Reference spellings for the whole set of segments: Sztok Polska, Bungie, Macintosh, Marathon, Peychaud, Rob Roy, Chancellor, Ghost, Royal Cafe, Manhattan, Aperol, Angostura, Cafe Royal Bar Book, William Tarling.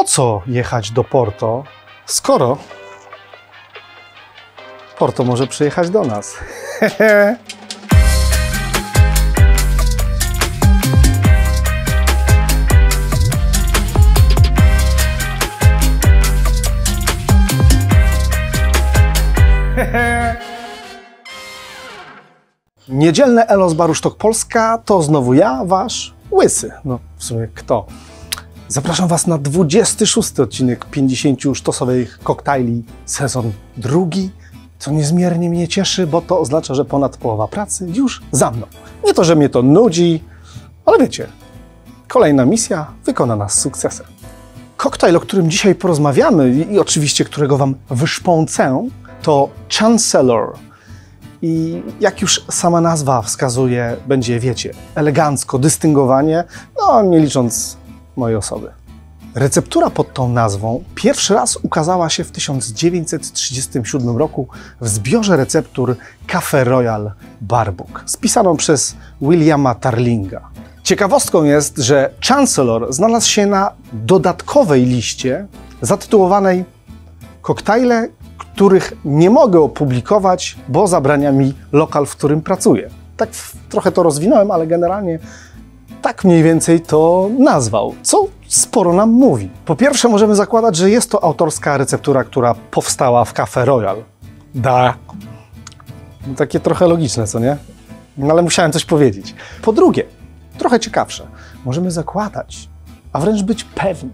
po co jechać do Porto, skoro Porto może przyjechać do nas? Niedzielne Elo z baru Sztok Polska, to znowu ja, wasz łysy. No, w sumie kto? Zapraszam was na 26 odcinek 50 sztosowych koktajli, sezon drugi, co niezmiernie mnie cieszy, bo to oznacza, że ponad połowa pracy już za mną. Nie to, że mnie to nudzi, ale wiecie, kolejna misja wykonana z sukcesem. Koktajl, o którym dzisiaj porozmawiamy i oczywiście którego wam wyszpącę, to Chancellor. I jak już sama nazwa wskazuje, będzie, wiecie, elegancko, dystyngowanie, no nie licząc mojej osoby. Receptura pod tą nazwą pierwszy raz ukazała się w 1937 roku w zbiorze receptur Cafe Royal Bar Book, spisaną przez Williama Tarlinga. Ciekawostką jest, że Chancellor znalazł się na dodatkowej liście zatytułowanej koktajle, których nie mogę opublikować, bo zabrania mi lokal, w którym pracuję. Tak trochę to rozwinąłem, ale generalnie tak mniej więcej to nazwał, co sporo nam mówi. Po pierwsze możemy zakładać, że jest to autorska receptura, która powstała w Cafe Royal. Da. No, takie trochę logiczne, co nie? No ale musiałem coś powiedzieć. Po drugie, trochę ciekawsze, możemy zakładać, a wręcz być pewni,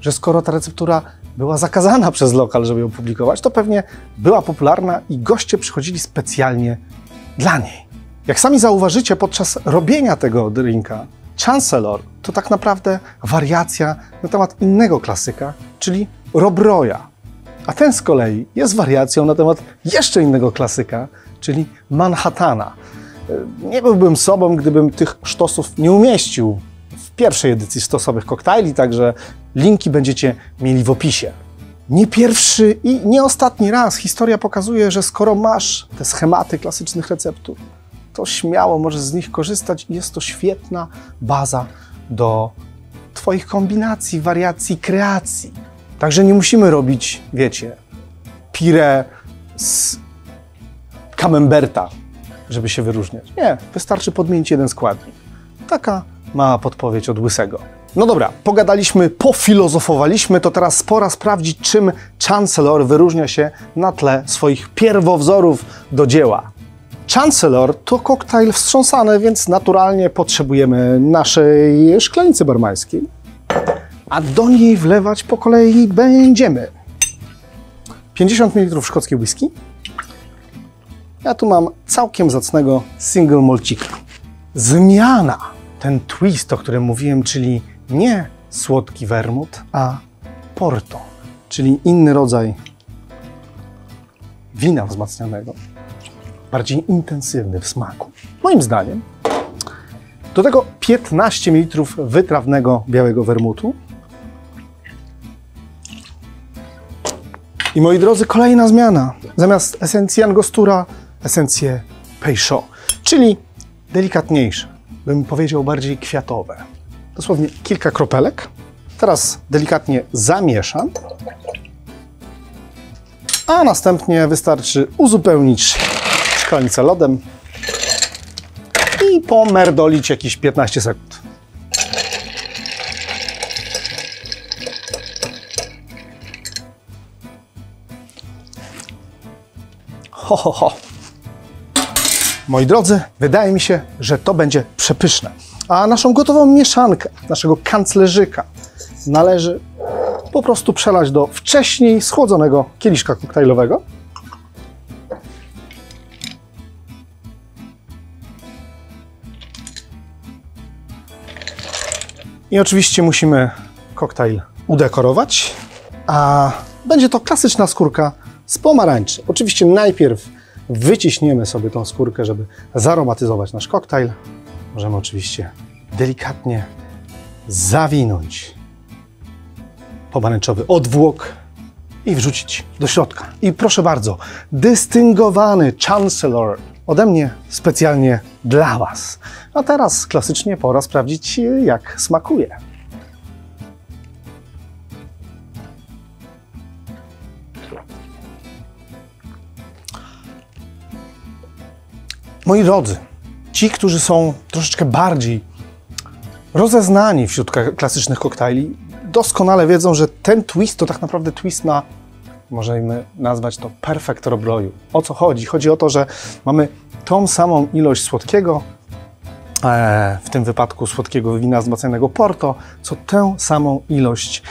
że skoro ta receptura była zakazana przez lokal, żeby ją publikować, to pewnie była popularna i goście przychodzili specjalnie dla niej. Jak sami zauważycie, podczas robienia tego drinka, Chancellor to tak naprawdę wariacja na temat innego klasyka, czyli Rob Roya. A ten z kolei jest wariacją na temat jeszcze innego klasyka, czyli Manhattana. Nie byłbym sobą, gdybym tych sztosów nie umieścił w pierwszej edycji stosowych koktajli, także linki będziecie mieli w opisie. Nie pierwszy i nie ostatni raz historia pokazuje, że skoro masz te schematy klasycznych receptur, to śmiało możesz z nich korzystać i jest to świetna baza do twoich kombinacji, wariacji, kreacji. Także nie musimy robić, wiecie, pire z camemberta, żeby się wyróżniać. Nie, wystarczy podmienić jeden składnik. Taka mała podpowiedź od Łysego. No dobra, pogadaliśmy, pofilozofowaliśmy, to teraz pora sprawdzić, czym Chancellor wyróżnia się na tle swoich pierwowzorów do dzieła. Chancellor to koktajl wstrząsany, więc naturalnie potrzebujemy naszej szklanicy barmańskiej. A do niej wlewać po kolei będziemy 50 ml szkockiej whisky. Ja tu mam całkiem zacnego single malcika. Zmiana, ten twist, o którym mówiłem, czyli nie słodki wermut, a porto, czyli inny rodzaj wina wzmacnianego. Bardziej intensywny w smaku, moim zdaniem. Do tego 15 ml wytrawnego białego wermutu. I moi drodzy, kolejna zmiana. Zamiast esencji angostura, esencje Peychaud, czyli delikatniejsze, bym powiedział bardziej kwiatowe. Dosłownie kilka kropelek. Teraz delikatnie zamieszam. A następnie wystarczy uzupełnić szklanicę lodem i pomerdolić jakieś 15 sekund. Ho, ho, ho. Moi drodzy, wydaje mi się, że to będzie przepyszne. A naszą gotową mieszankę, naszego kanclerzyka, należy po prostu przelać do wcześniej schłodzonego kieliszka koktajlowego. I oczywiście musimy koktajl udekorować, a będzie to klasyczna skórka z pomarańczy. Oczywiście najpierw wyciśniemy sobie tą skórkę, żeby zaromatyzować nasz koktajl. Możemy oczywiście delikatnie zawinąć pomarańczowy odwłok i wrzucić do środka. I proszę bardzo, dystyngowany Chancellor ode mnie specjalnie dla was. A teraz klasycznie pora sprawdzić, jak smakuje. Moi drodzy, ci, którzy są troszeczkę bardziej rozeznani wśród klasycznych koktajli, doskonale wiedzą, że ten twist to tak naprawdę twist na, możemy nazwać to, perfekt robroju. O co chodzi? Chodzi o to, że mamy tą samą ilość słodkiego, w tym wypadku słodkiego wina wzmacnianego Porto, co tę samą ilość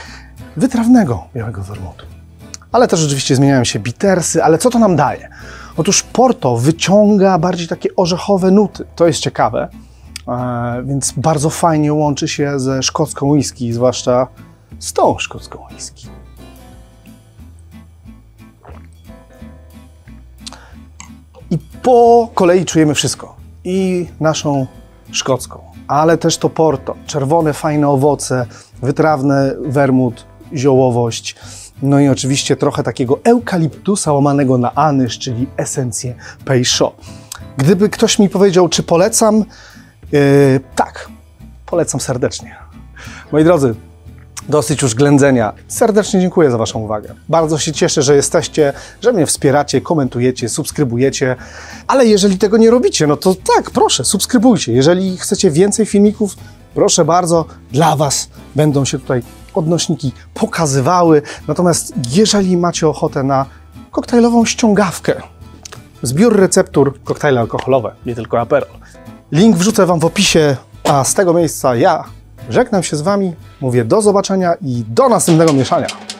wytrawnego białego wermutu. Ale też oczywiście zmieniają się bitersy, ale co to nam daje? Otóż Porto wyciąga bardziej takie orzechowe nuty, to jest ciekawe, więc bardzo fajnie łączy się ze szkocką whisky, zwłaszcza z tą szkocką whisky. I po kolei czujemy wszystko, i naszą szkocką, ale też to Porto, czerwone fajne owoce, wytrawny wermut, ziołowość, no i oczywiście trochę takiego eukaliptusa łamanego na anyż, czyli esencję Peychaud. Gdyby ktoś mi powiedział, czy polecam, tak, polecam serdecznie. Moi drodzy, dosyć już ględzenia. Serdecznie dziękuję za Waszą uwagę. Bardzo się cieszę, że jesteście, że mnie wspieracie, komentujecie, subskrybujecie. Ale jeżeli tego nie robicie, no to tak, proszę, subskrybujcie. Jeżeli chcecie więcej filmików, proszę bardzo, dla Was będą się tutaj odnośniki pokazywały. Natomiast jeżeli macie ochotę na koktajlową ściągawkę, zbiór receptur, koktajle alkoholowe, nie tylko aperol. Link wrzucę Wam w opisie, a z tego miejsca ja żegnam się z Wami, mówię do zobaczenia i do następnego mieszania.